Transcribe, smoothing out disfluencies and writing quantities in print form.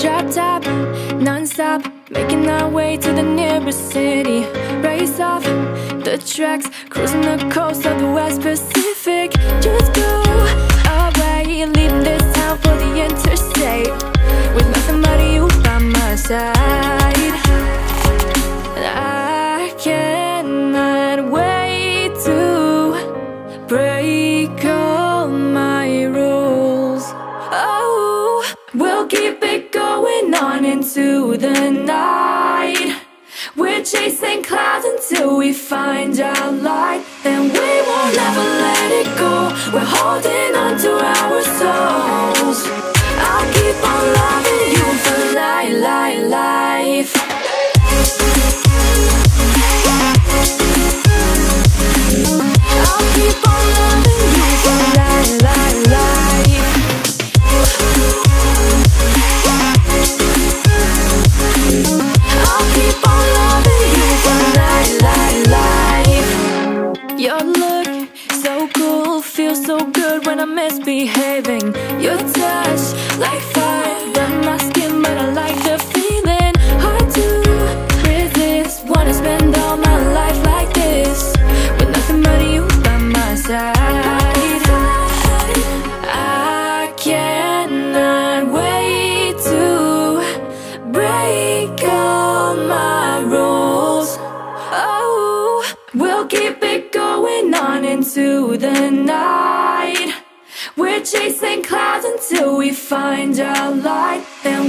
Drop top, non-stop, making our way to the nearest city. Race off the tracks, cruising the coast of the West Pacific. Just go away, leaving this town for the interstate, with nothing but you by my side. I cannot wait to break all my rules. Oh, we'll keep it going on into the night. We're chasing clouds until we find our light. And we won't ever let it go. We're holding on to our souls. I'll keep on loving you for life. I'll keep on loving you for life. I'll keep on loving you for life. Your look, so cool, feels so good when I'm misbehaving. Your touch, like fire, burn my skin, but I like the feeling. Hard to resist, wanna spend all my life like this, with nothing but you by my side. I cannot wait to break all my rules. Oh, we'll keep it going on into the night. We're chasing clouds until we find our light. And